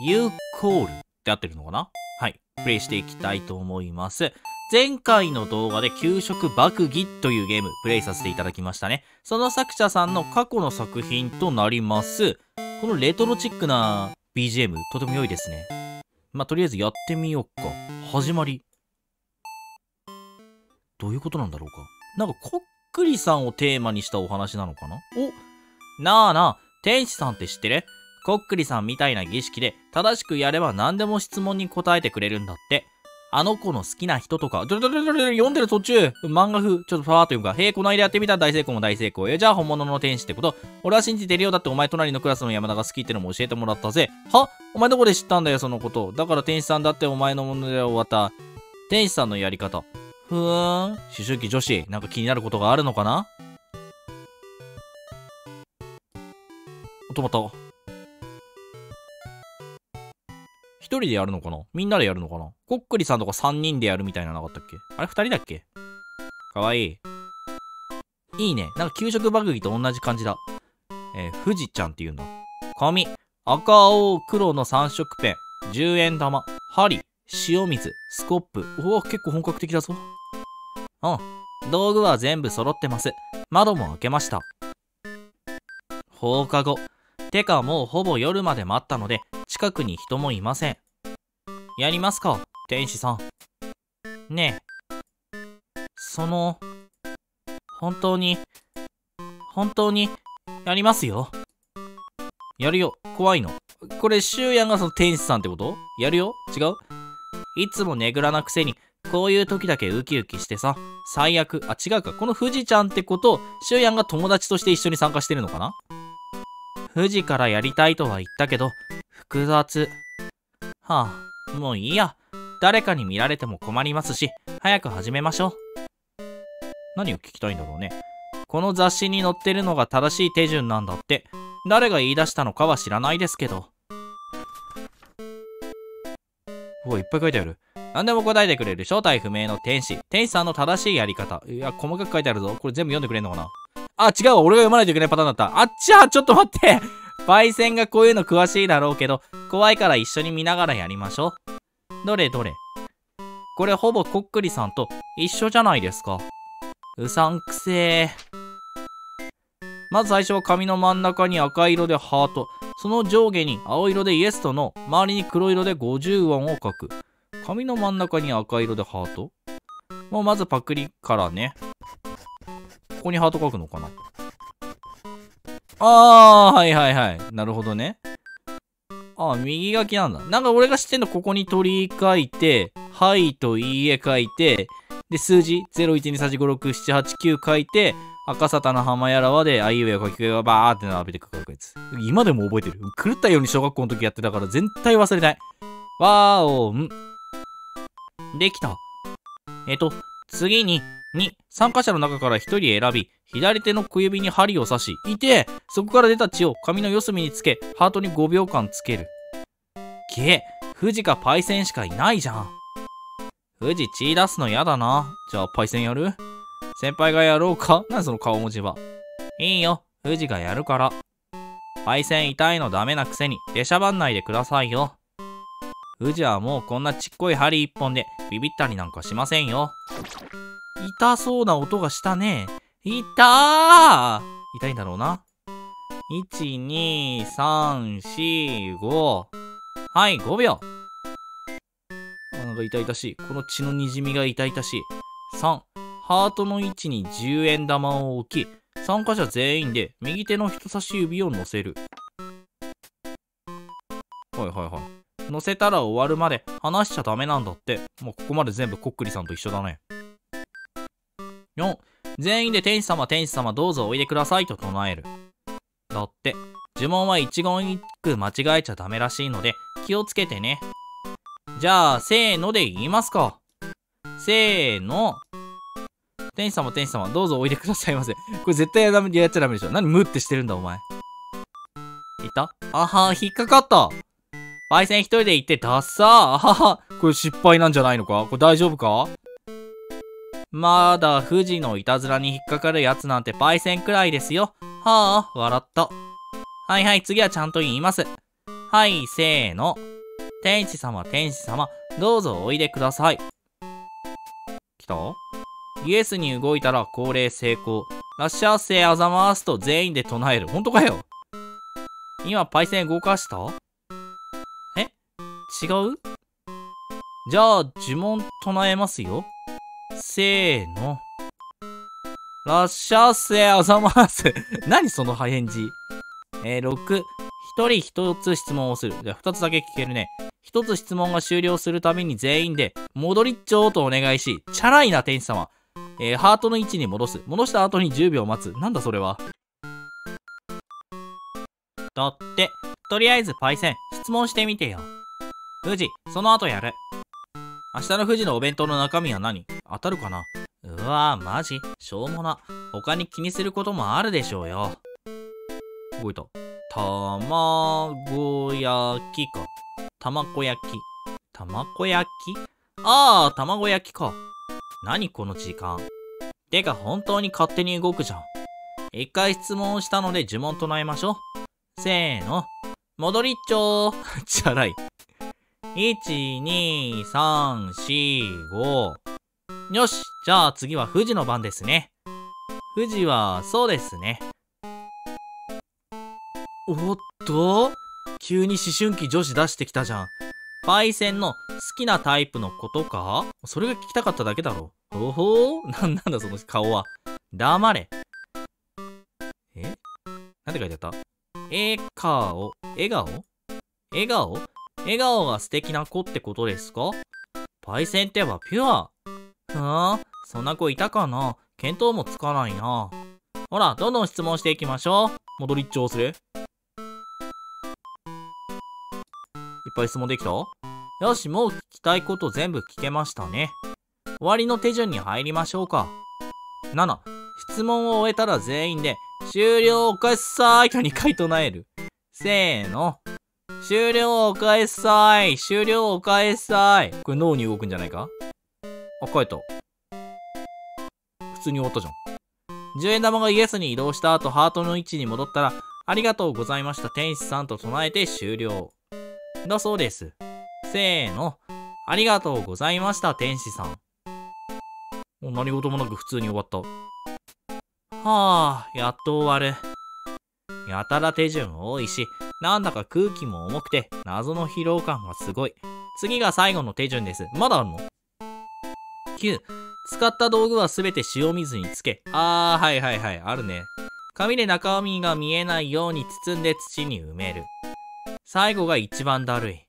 You Call って合ってるのかな。はい。プレイしていきたいと思います。前回の動画で給食爆議というゲームプレイさせていただきましたね。その作者さんの過去の作品となります。このレトロチックな BGM、とても良いですね。まあ、とりあえずやってみよっか。始まり。どういうことなんだろうか。なんかこっくりさんをテーマにしたお話なのかな。お、なあなあ、天使さんって知ってる？こっくりさんみたいな儀式で正しくやれば何でも質問に答えてくれるんだって。あの子の好きな人とか、読んでる途中、漫画風、ちょっとパワーというか、へえ、こないだやってみたら大成功も大成功。じゃあ本物の天使ってこと？俺は信じてるよ。だってお前隣のクラスの山田が好きってのも教えてもらったぜ。は？お前どこで知ったんだよ、そのこと。だから天使さんだってお前のもので終わった。天使さんのやり方。ふーん。思春期女子、なんか気になることがあるのかな？止まった。一人でやるのかな？みんなでやるのかな？こっくりさんとか3人でやるみたいななかったっけ？あれ2人だっけ？かわいい。いいね。なんか給食バグギと同じ感じだ。富士ちゃんっていうの。紙。赤、青、黒の3色ペン。10円玉。針。塩水。スコップ。うわ、結構本格的だぞ。うん。道具は全部揃ってます。窓も開けました。放課後。てかもうほぼ夜まで待ったので、近くに人もいません。やりますか、天使さん。ねえ、本当に、やりますよ。やるよ、怖いの。これ、シュウヤンがその天使さんってこと？やるよ、違う？いつもねぐらなくせに、こういう時だけウキウキしてさ、最悪、あ、違うか、この富士ちゃんってこと、シュウヤンが友達として一緒に参加してるのかな？富士からやりたいとは言ったけど、複雑。はあ、もういいや。誰かに見られても困りますし、早く始めましょう。何を聞きたいんだろうね。この雑誌に載ってるのが正しい手順なんだって。誰が言い出したのかは知らないですけど。うわ、いっぱい書いてある。何でも答えてくれる正体不明の天使。天使さんの正しいやり方。いや、細かく書いてあるぞ。これ全部読んでくれんのかな。あ、違うわ。俺が読まないといけないパターンだった。あっちゃ、ちょっと待って。パイセンがこういうの詳しいだろうけど、怖いから一緒に見ながらやりましょう。どれどれ。これほぼこっくりさんと一緒じゃないですか。うさんくせえ。まず最初は紙の真ん中に赤色でハート。その上下に青色でイエスとノー。周りに黒色で50音を書く。紙の真ん中に赤色でハート。もうまずパクリからね。ここにハート書くのかな？あー、はいはいはい。なるほどね。あ、右書きなんだ。なんか俺が知ってんの、ここに鳥書いて、はいといいえ書いて、で、数字、01234567897書いて、赤沙汰の浜やらわで、あいうえを書きがバーって並べて書くやつ。今でも覚えてる。狂ったように小学校の時やってたから、絶対忘れない。わーおん。できた。次に、2、参加者の中から1人選び、左手の小指に針を刺し、いて、そこから出た血を紙の四隅につけ、ハートに5秒間つける。げえ、富士かパイセンしかいないじゃん。富士血出すのやだな。じゃあパイセンやる？先輩がやろうか？何その顔文字は。いいよ、富士がやるから。パイセン痛いのダメなくせに、出しゃばんないでくださいよ。富士はもうこんなちっこい針一本で、ビビったりなんかしませんよ。痛そうな音がしたね。痛ー！痛いんだろうな。1、2、3、4、5。はい、5秒。なんか痛々しい。この血のにじみが痛々しい。3、ハートの位置に10円玉を置き、参加者全員で右手の人差し指を乗せる。はいはいはい。乗せたら終わるまで離しちゃダメなんだって。もうここまで全部こっくりさんと一緒だね。4、全員で天使様、天使様、どうぞおいでくださいと唱える。だって、呪文は一言一句間違えちゃダメらしいので、気をつけてね。じゃあ、せーので言いますか。せーの。天使様、天使様、どうぞおいでくださいませ。これ絶対やっちゃダメでしょ。何ムってしてるんだ、お前。いた？あはー、引っかかった。焙煎一人で行って、ダッサー。あはは。これ失敗なんじゃないのか？これ大丈夫か？まだ富士のいたずらに引っかかるやつなんてパイセンくらいですよ。はあ、笑った。はいはい、次はちゃんと言います。はい、せーの。天使様、天使様、どうぞおいでください。来た？イエスに動いたら降霊成功。ラッシャーせあざまーすと全員で唱える。ほんとかよ。今パイセン動かした？え？違う？じゃあ呪文唱えますよ。せーの。ラッシャーせあざまーす。何その破返事。6、1人1つ質問をする。じゃあ2つだけ聞けるね。1つ質問が終了するたびに全員で戻りっちょーとお願いし、チャラいな天使様。ハートの位置に戻す。戻した後に10秒待つ。なんだそれは。だって、とりあえずパイセン、質問してみてよ。富士、その後やる。明日の富士のお弁当の中身は何？当たるかな？うわぁ、マジ、しょうもな。他に気にすることもあるでしょうよ。動いた。卵焼きか。卵焼き。卵焼き？ああ、卵焼きか。何この時間。てか本当に勝手に動くじゃん。一回質問したので呪文唱えましょう。せーの。戻りっちょー。チャラい。1、2、3、4、5。よし、じゃあ次は富士の番ですね。富士は、そうですね。おっと？急に思春期女子出してきたじゃん。パイセンの好きなタイプのことか？それが聞きたかっただけだろ。ほほー？なんだその顔は。黙れ。え？なんて書いてあった？顔。笑顔？笑顔？笑顔が素敵な子ってことですか？パイセンってばピュア。ふーん、そんな子いたかな？見当もつかないな。ほら、どんどん質問していきましょう。戻りっちょーする？いっぱい質問できた？よし、もう聞きたいこと全部聞けましたね。終わりの手順に入りましょうか。7、質問を終えたら全員で、終了お返しさーいと2回唱える。せーの。終了お返しさーい。終了お返しさーい。これ脳に動くんじゃないか？あ、帰った。普通に終わったじゃん。10円玉がイエスに移動した後、ハートの位置に戻ったら、ありがとうございました天使さんと唱えて終了。だそうです。せーの。ありがとうございました、天使さん。もう何事もなく普通に終わった。はあ、やっと終わる。やたら手順多いし、なんだか空気も重くて、謎の疲労感がすごい。次が最後の手順です。まだあるの？ 9、使った道具はすべて塩水につけ。あー、はいはいはい、あるね。紙で中身が見えないように包んで土に埋める。最後が一番だるい。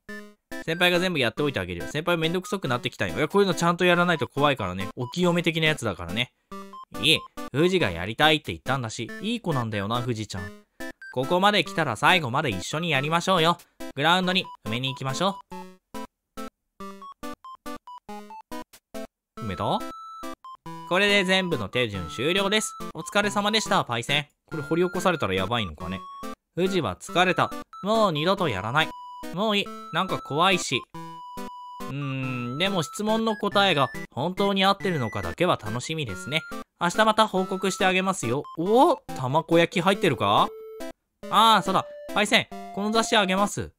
先輩が全部やっておいてあげるよ。先輩めんどくさくなってきたよ。いや、こういうのちゃんとやらないと怖いからね。お清め的なやつだからね。いい。富士がやりたいって言ったんだし、いい子なんだよな、富士ちゃん。ここまで来たら最後まで一緒にやりましょうよ。グラウンドに埋めに行きましょう。埋めた？これで全部の手順終了です。お疲れ様でした、パイセン。これ掘り起こされたらやばいのかね。富士は疲れた。もう二度とやらない。もういい。なんか怖いし。でも質問の答えが本当に合ってるのかだけは楽しみですね。明日また報告してあげますよ。おお、卵焼き入ってるか？ああ、そうだ。パイセン、この雑誌あげます。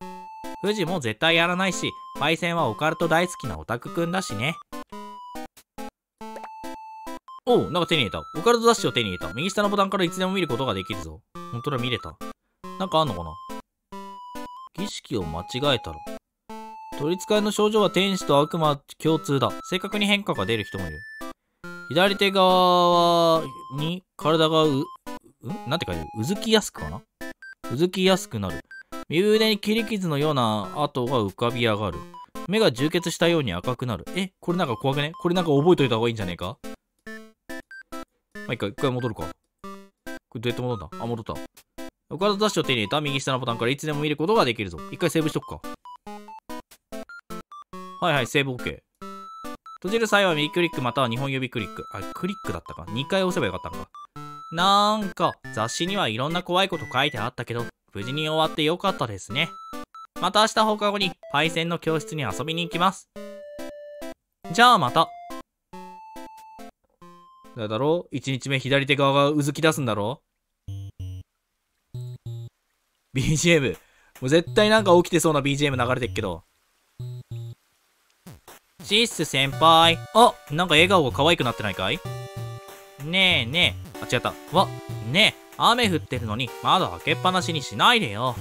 富士も絶対やらないし、パイセンはオカルト大好きなオタクくんだしね。おお、なんか手に入れた。オカルト雑誌を手に入れた。右下のボタンからいつでも見ることができるぞ。ほんとだ、見れた。なんかあんのかな？儀式を間違えたら。取り憑かれの症状は天使と悪魔共通だ。正確に変化が出る人もいる。左手側に体がなんて書いてある？うずきやすくかな？うずきやすくなる。右腕に切り傷のような跡が浮かび上がる。目が充血したように赤くなる。え、これなんか怖くね？これなんか覚えといた方がいいんじゃねえか？ま、一回戻るか。これどうやって戻るんだ？あ、戻った。オカルト雑誌を手に入れた右下のボタンからいつでも見ることができるぞ。一回セーブしとくか。はいはい、セーブ OK。閉じる際は右クリックまたは2本指クリック。あ、クリックだったか。2回押せばよかったんか。なんか、雑誌にはいろんな怖いこと書いてあったけど、無事に終わってよかったですね。また明日放課後に、パイセンの教室に遊びに行きます。じゃあまた。だろう？ 1 日目左手側がうずき出すんだろう？BGM。もう絶対なんか起きてそうな BGM 流れてっけど。シッス先輩。あ、なんか笑顔が可愛くなってないかい？ねえねえ。あ、違った。わ、ねえ。雨降ってるのに窓開けっぱなしにしないでよ。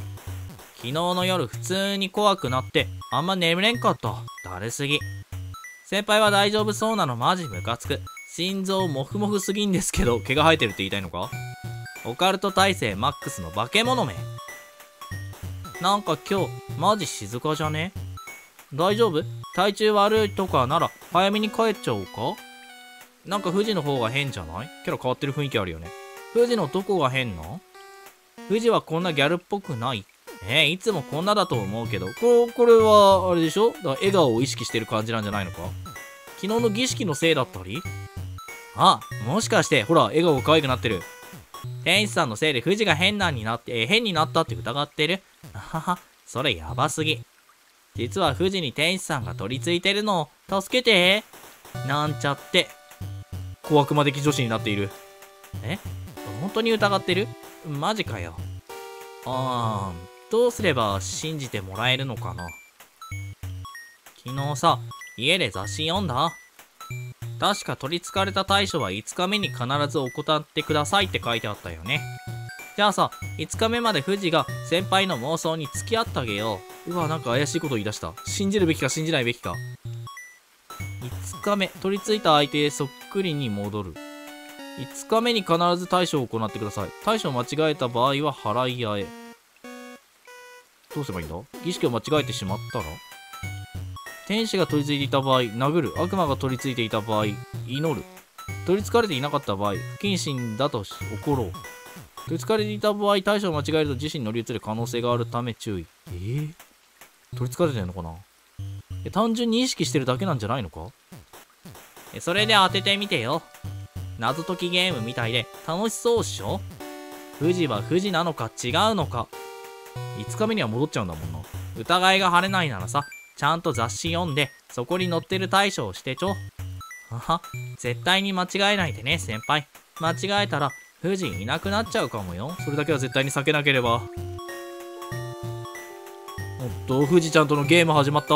昨日の夜普通に怖くなってあんま眠れんかった。だるすぎ。先輩は大丈夫そうなのマジムカつく。心臓モフモフすぎんですけど、毛が生えてるって言いたいのか？オカルト耐性マックスの化け物め。なんか今日マジ静かじゃね？大丈夫？体調悪いとかなら早めに帰っちゃおうか？なんか富士の方が変じゃない？キャラ変わってる雰囲気あるよね。富士のどこが変な？富士はこんなギャルっぽくない。いつもこんなだと思うけど、これはあれでしょ？だから笑顔を意識してる感じなんじゃないのか？昨日の儀式のせいだったり？あ、もしかして、ほら、笑顔が可愛くなってる。天使さんのせいで富士が変になったって疑ってる？あはは、それやばすぎ。実は富士に天使さんが取り付いてるの。助けて。なんちゃって。小悪魔的女子になっている。え？本当に疑ってる？マジかよ。どうすれば信じてもらえるのかな。昨日さ、家で雑誌読んだ？確か取り憑かれた対処は5日目に必ず怠ってくださいって書いてあったよね。じゃあさ、5日目まで富士が先輩の妄想に付き合ってあげよう。うわ、なんか怪しいこと言い出した。信じるべきか信じないべきか。5日目、取り憑いた相手へそっくりに戻る。5日目に必ず対処を行ってください。対処を間違えた場合は払い合え。どうすればいいんだ？儀式を間違えてしまったら？天使が取り付いていた場合、殴る。悪魔が取り付いていた場合、祈る。取り憑かれていなかった場合、不謹慎だと怒ろう。取り憑かれていた場合、対処を間違えると自身に乗り移る可能性があるため注意。取り憑かれてるのかな？単純に意識してるだけなんじゃないのか？それで当ててみてよ。謎解きゲームみたいで楽しそうっしょ？富士は富士なのか違うのか。5日目には戻っちゃうんだもんな。疑いが晴れないならさ、ちゃんと雑誌読んで、そこに載ってる対処をしてちょ。絶対に間違えないでね、先輩。間違えたら、富士いなくなっちゃうかもよ。それだけは絶対に避けなければ。富士ちゃんとのゲーム始まった。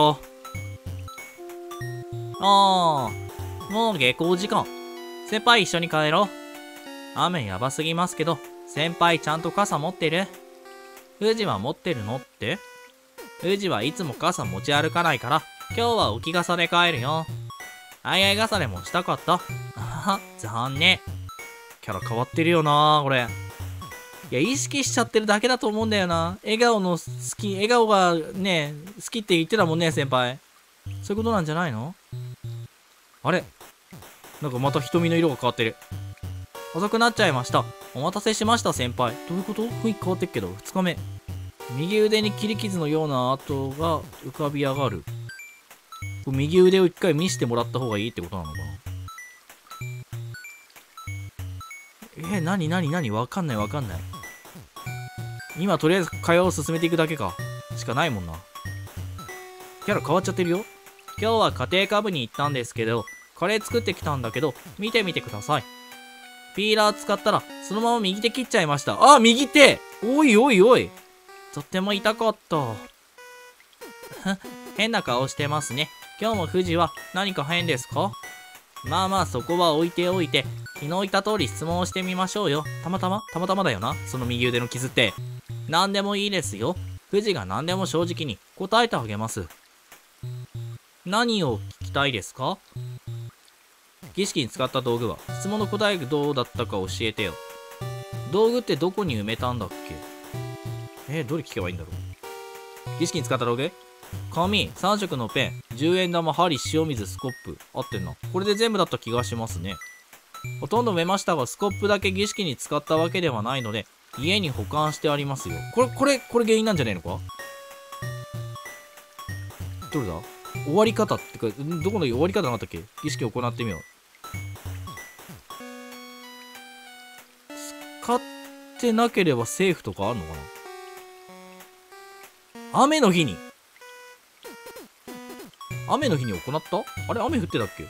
もう下校時間。先輩一緒に帰ろう。雨やばすぎますけど、先輩ちゃんと傘持ってる？富士は持ってるのって？富士はいつも傘持ち歩かないから、今日は置き傘で帰るよ。あいあい傘でもしたかった？あはは、残念。キャラ変わってるよなこれ。いや、意識しちゃってるだけだと思うんだよな。笑顔がね、好きって言ってたもんね、先輩。そういうことなんじゃないの？あれ？なんかまた瞳の色が変わってる。遅くなっちゃいました。お待たせしました、先輩。どういうこと？雰囲気変わってっけど、2日目。右腕に切り傷のような跡が浮かび上がる。右腕を一回見せてもらった方がいいってことなのかな？なにわかんない。今とりあえず会話を進めていくだけか。しかないもんな。キャラ変わっちゃってるよ。今日は家庭科部に行ったんですけど、カレー作ってきたんだけど、見てみてください。ピーラー使ったら、そのまま右手切っちゃいました。あ、右手！おい。とっても痛かった。変な顔してますね。今日も富士は何か変ですか？まあそこは置いておいて、昨日言った通り質問をしてみましょうよ。たまたまだよな、その右腕の傷って。何でもいいですよ。富士が何でも正直に答えてあげます。何を聞きたいですか？儀式に使った道具は質問の答えがどうだったか教えてよ。道具ってどこに埋めたんだっけ？どれ聞けばいいんだろう。儀式に使った道具？紙、3色のペン、10円玉、針、塩水、スコップ。合ってんな。これで全部だった気がしますね。ほとんど埋めましたが、スコップだけ儀式に使ったわけではないので、家に保管してありますよ。これ原因なんじゃねえのか？どれだ？終わり方ってか、どこの終わり方なんだっけ？儀式を行ってみよう。使ってなければセーフとかあるのかな？雨の日に行った？あれ、雨降ってたっけ？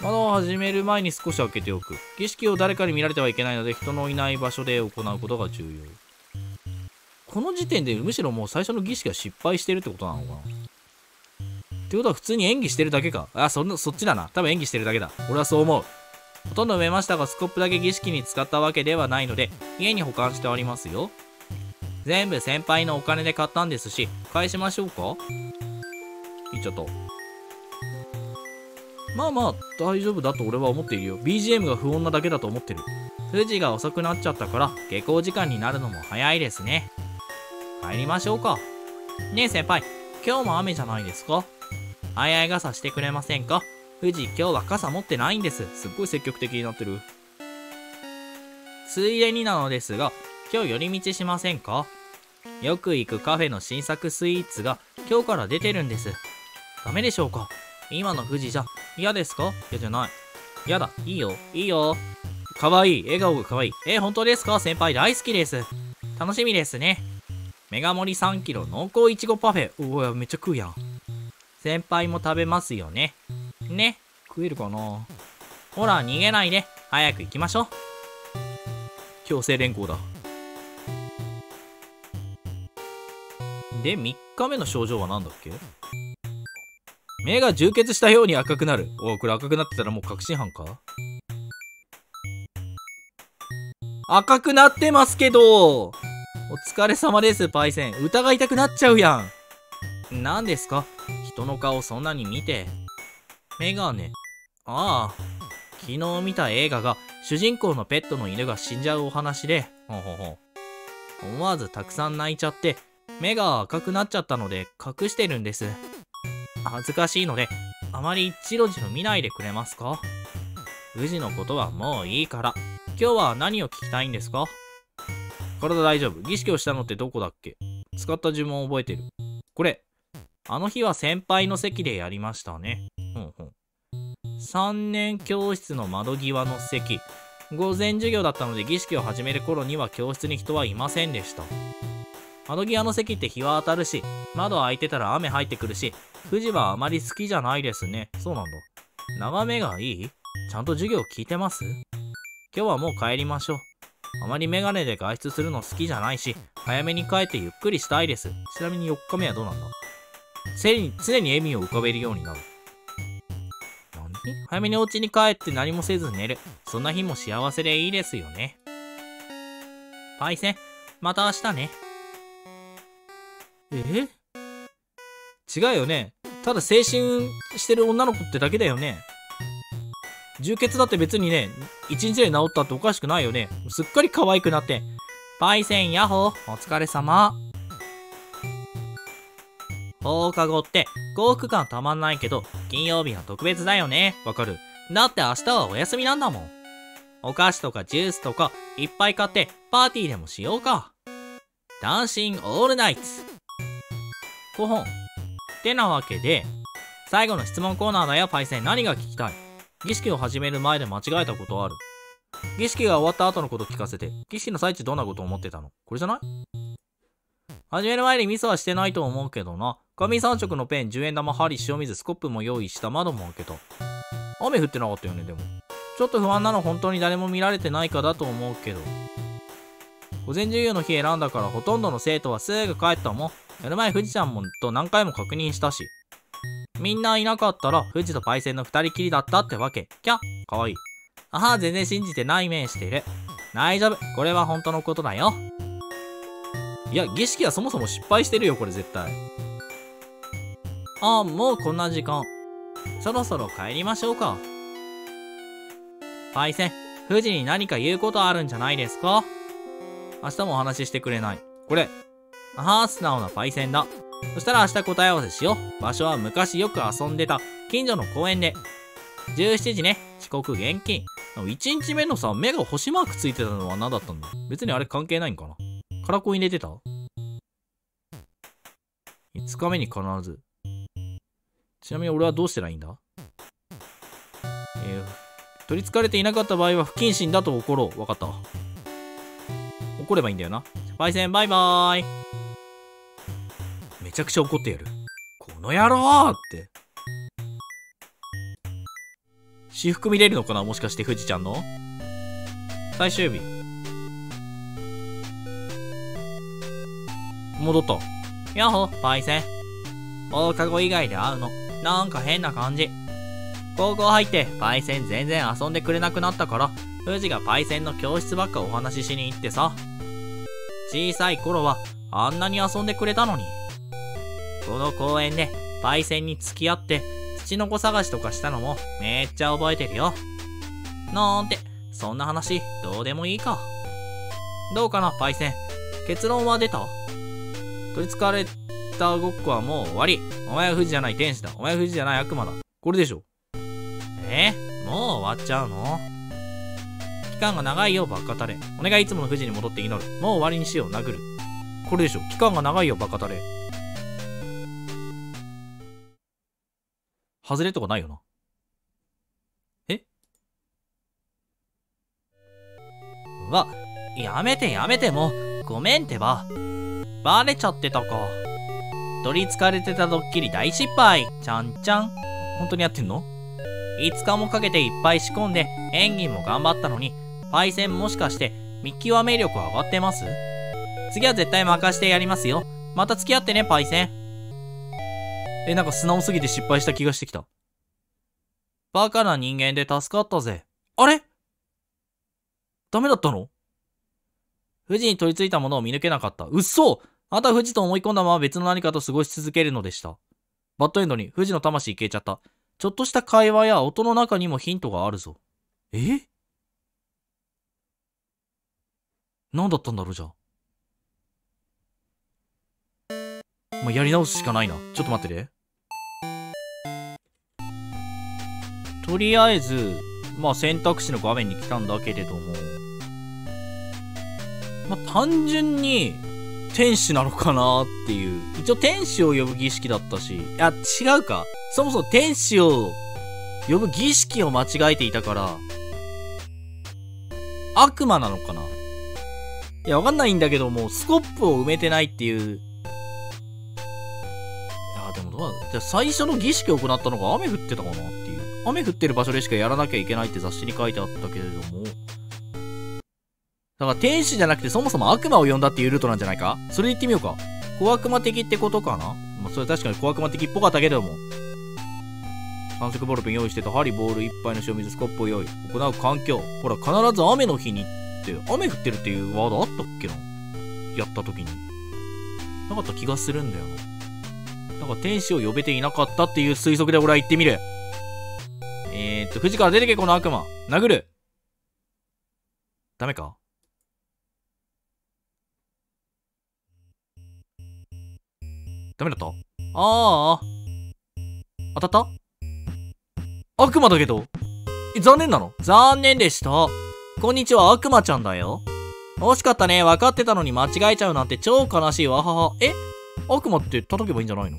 窓を始める前に少し開けておく。儀式を誰かに見られてはいけないので、人のいない場所で行うことが重要。この時点でむしろもう最初の儀式は失敗してるってことなのかな？ってことは普通に演技してるだけか。あ、そっちだな。多分演技してるだけだ。俺はそう思う。ほとんど埋めましたが、スコップだけ儀式に使ったわけではないので、家に保管してありますよ。全部先輩のお金で買ったんですし、返しましょうか。いっちゃった。まあまあ、大丈夫だと俺は思っているよ。BGM が不穏なだけだと思ってる。筋が遅くなっちゃったから、下校時間になるのも早いですね。帰りましょうか。ねえ先輩、今日も雨じゃないですか？あいあい傘してくれませんか？藤、今日は傘持ってないんです。すっごい積極的になってる。ついでになのですが、今日寄り道しませんか？よく行くカフェの新作スイーツが今日から出てるんです。ダメでしょうか？今の藤じゃ、嫌ですか？嫌じゃない。嫌だ、いいよ、いいよ。かわいい、笑顔がかわいい。本当ですか？先輩大好きです。楽しみですね。メガ盛り3キロ濃厚いちごパフェ。うわ、めっちゃ食うやん。先輩も食べますよね。ね、食えるかな。ほら、逃げないで。早く行きましょう。強制連行だ。で、3日目の症状は何だっけ？目が充血したように赤くなる。おお、これ赤くなってたらもう確信犯か？赤くなってますけど。お疲れ様です、パイセン。疑いたくなっちゃうやん。何ですか？人の顔そんなに見て。メガネ。ああ。昨日見た映画が、主人公のペットの犬が死んじゃうお話で、ほうほうほう。思わずたくさん泣いちゃって、目が赤くなっちゃったので隠してるんです。恥ずかしいので、あまりチロチロ見ないでくれますか？宇治のことはもういいから。今日は何を聞きたいんですか？体大丈夫。儀式をしたのってどこだっけ？使った呪文を覚えてる。これ。あの日は先輩の席でやりましたね。うんうん。3年教室の窓際の席。午前授業だったので儀式を始める頃には教室に人はいませんでした。窓際の席って日は当たるし、窓開いてたら雨入ってくるし、富士はあまり好きじゃないですね。そうなんだ。眺めがいい？ちゃんと授業聞いてます？今日はもう帰りましょう。あまりメガネで外出するの好きじゃないし、早めに帰ってゆっくりしたいです。ちなみに4日目はどうなんだ？常に笑みを浮かべるようになる。何？早めにお家に帰って何もせず寝る。そんな日も幸せでいいですよね。パイセン、また明日ね。違うよね。ただ青春してる女の子ってだけだよね。充血だって別にね、一日で治ったっておかしくないよね。すっかり可愛くなって。パイセン、ヤホー、お疲れ様。放課後って幸福感たまんないけど、金曜日は特別だよね。わかる。だって明日はお休みなんだもん。お菓子とかジュースとかいっぱい買ってパーティーでもしようか。ダンシングオールナイツ。5本。ってなわけで、最後の質問コーナーだよ、パイセン。何が聞きたい？儀式を始める前で間違えたことある？儀式が終わった後のこと聞かせて。儀式の最中どんなこと思ってたの？これじゃない？始める前にミスはしてないと思うけどな。紙3色のペン、10円玉、針、塩水、スコップも用意した。窓も開けた。雨降ってなかったよね、でも。ちょっと不安なの本当に誰も見られてないかだと思うけど。午前授業の日選んだからほとんどの生徒はすぐ帰ったもん。やる前富士ちゃんもと何回も確認したし。みんないなかったら、富士とパイセンの二人きりだったってわけ。キャッ、かわいい。ああ、全然信じてない面している。大丈夫、これは本当のことだよ。いや、儀式はそもそも失敗してるよ、これ絶対。ああ、もうこんな時間。そろそろ帰りましょうか。パイセン、富士に何か言うことあるんじゃないですか？明日もお話ししてくれない。これ。ああ、素直なパイセンだ。そしたら明日答え合わせしよう。場所は昔よく遊んでた近所の公園で。17時ね。遅刻厳禁。1日目のさ、目が星マークついてたのは何だったんだ？別にあれ関係ないんかな。カラコン入れてた？ 5 日目に必ず。ちなみに俺はどうしたらいいんだ？取り憑かれていなかった場合は不謹慎だと怒ろう。わかった。怒ればいいんだよな。パイセンバイバーイ。めちゃくちゃ怒ってやる。この野郎って。私服見れるのかなもしかして富士ちゃんの？最終日。戻った。やっほ、パイセン。放課後以外で会うの。なんか変な感じ。高校入ってパイセン全然遊んでくれなくなったから、藤がパイセンの教室ばっかお話ししに行ってさ。小さい頃はあんなに遊んでくれたのに。この公園でパイセンに付き合って土の子探しとかしたのもめっちゃ覚えてるよ。なんて、そんな話どうでもいいか。どうかなパイセン、結論は出た？取り憑かれたごっこはもう終わり。お前は富士じゃない天使だ。お前は富士じゃない悪魔だ。これでしょ。もう終わっちゃうの？期間が長いよバカタレ。お願いいつもの富士に戻って祈る。もう終わりにしよう殴る。これでしょ。期間が長いよバカタレ。外れとかないよな。うわ、やめてやめてもう。ごめんってば。バレちゃってたか。取り憑かれてたドッキリ大失敗。ちゃんちゃん。本当にやってんの？5日もかけていっぱい仕込んで演技も頑張ったのに、パイセンもしかして見極め力上がってます？次は絶対任してやりますよ。また付き合ってね、パイセン。なんか素直すぎて失敗した気がしてきた。バカな人間で助かったぜ。あれ？ダメだったの？富士に取り付いたものを見抜けなかった。うっそ！あとは富士と思い込んだまま別の何かと過ごし続けるのでした。バッドエンドに富士の魂消えちゃった。ちょっとした会話や音の中にもヒントがあるぞ。何だったんだろうじゃあ。やり直すしかないな。ちょっと待ってね。とりあえず、選択肢の画面に来たんだけれども。単純に、天使なのかなっていう。一応天使を呼ぶ儀式だったし。いや、違うか。そもそも天使を呼ぶ儀式を間違えていたから、悪魔なのかな？わかんないんだけども、スコップを埋めてないっていう。でもどうなんだ。じゃあ最初の儀式を行ったのが雨降ってたかなっていう。雨降ってる場所でしかやらなきゃいけないって雑誌に書いてあったけれども。だから天使じゃなくてそもそも悪魔を呼んだっていうルートなんじゃないか？それで行ってみようか。小悪魔的ってことかな？それ確かに小悪魔的っぽかったけれども。三色ボールペン用意してた。針、ボール、一杯の塩水、スコップを用意。行う環境。ほら、必ず雨の日にって、雨降ってるっていうワードあったっけな？やった時に。なかった気がするんだよな。だから天使を呼べていなかったっていう推測で俺は言ってみる。富士から出てけ、この悪魔。殴る。ダメか？ダメだった？当たった？悪魔だけど。残念なの？残念でした。こんにちは、悪魔ちゃんだよ。惜しかったね。分かってたのに間違えちゃうなんて超悲しいわはは。悪魔って叩けばいいんじゃないの？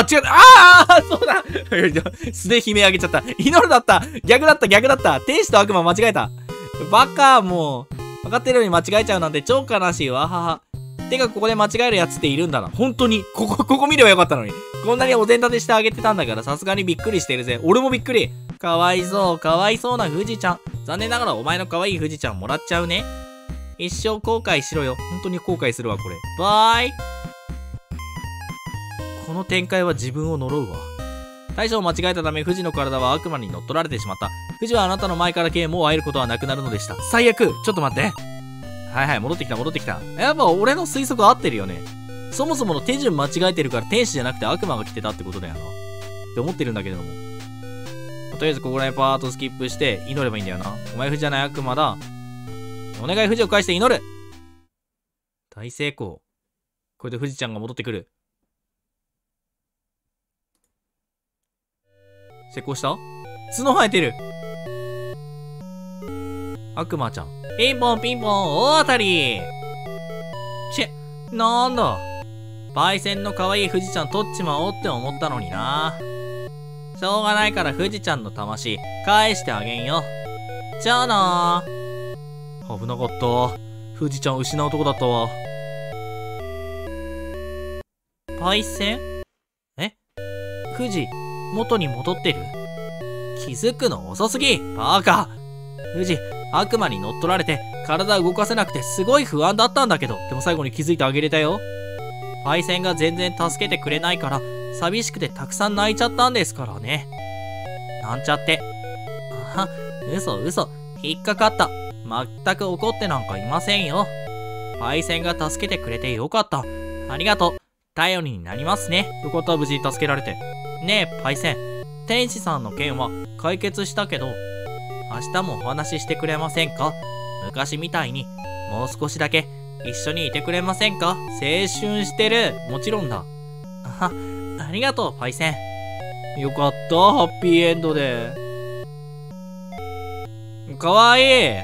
違う。そうだ素で悲鳴あげちゃった。祈るだった。逆だった。天使と悪魔間違えた。バカ、もう。分かってるのに間違えちゃうなんて超悲しいわはは。てか、ここで間違えるやつっているんだな。本当に。ここ見ればよかったのに。こんなにお膳立てしてあげてたんだから、さすがにびっくりしてるぜ。俺もびっくり。かわいそうな富士ちゃん。残念ながらお前のかわいい富士ちゃんもらっちゃうね。一生後悔しろよ。本当に後悔するわ、これ。バーイ。この展開は自分を呪うわ。大将を間違えたため、富士の体は悪魔に乗っ取られてしまった。富士はあなたの前から消え、もう会えることはなくなるのでした。最悪。ちょっと待って。はい、戻ってきた。やっぱ俺の推測合ってるよね。そもそもの手順間違えてるから天使じゃなくて悪魔が来てたってことだよな。って思ってるんだけれども。とりあえずここら辺パーッとスキップして祈ればいいんだよな。お前富士じゃない悪魔だ。お願い富士を返して祈る。大成功。これで富士ちゃんが戻ってくる。成功した？角生えてる。悪魔ちゃん。ピンポンピンポン、大当たり。チェ、なんだ。パイセンの可愛い富士ちゃん取っちまおうって思ったのにな。しょうがないから富士ちゃんの魂返してあげんよ。じゃあな。危なかった。富士ちゃん失うとこだったわ。パイセン？富士、元に戻ってる？気づくの遅すぎ。バカ。富士、悪魔に乗っ取られて体動かせなくてすごい不安だったんだけど、でも最後に気づいてあげれたよ。パイセンが全然助けてくれないから、寂しくてたくさん泣いちゃったんですからね。なんちゃって。あは、嘘嘘。引っかかった。まったく怒ってなんかいませんよ。パイセンが助けてくれてよかった。ありがとう。頼りになりますね。よかった、無事に助けられて。ねえ、パイセン。天使さんの件は解決したけど、明日もお話ししてくれませんか？昔みたいに、もう少しだけ一緒にいてくれませんか？青春してる。もちろんだ。ありがとう、パイセン。よかった、ハッピーエンドで。かわいい。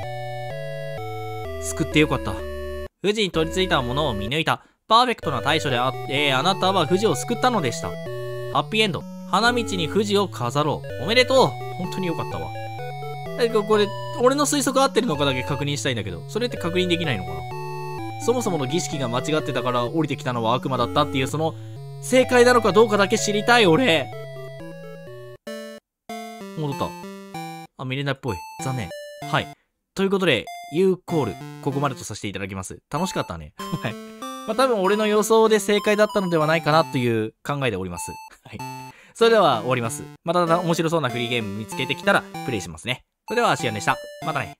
救ってよかった。富士に取り付いたものを見抜いた。パーフェクトな対処であって、あなたは富士を救ったのでした。ハッピーエンド。花道に富士を飾ろう。おめでとう。本当によかったわ。これ、俺の推測合ってるのかだけ確認したいんだけど、それって確認できないのかな？そもそもの儀式が間違ってたから降りてきたのは悪魔だったっていう、その、正解なのかどうかだけ知りたい、俺。戻った。あ、見れないっぽい。残念。はい。ということで、You Call、ここまでとさせていただきます。楽しかったね。はい。まあ、多分俺の予想で正解だったのではないかなという考えでおります。はい。それでは終わります。また面白そうなフリーゲーム見つけてきたらプレイしますね。それでは、シアンでした。またね。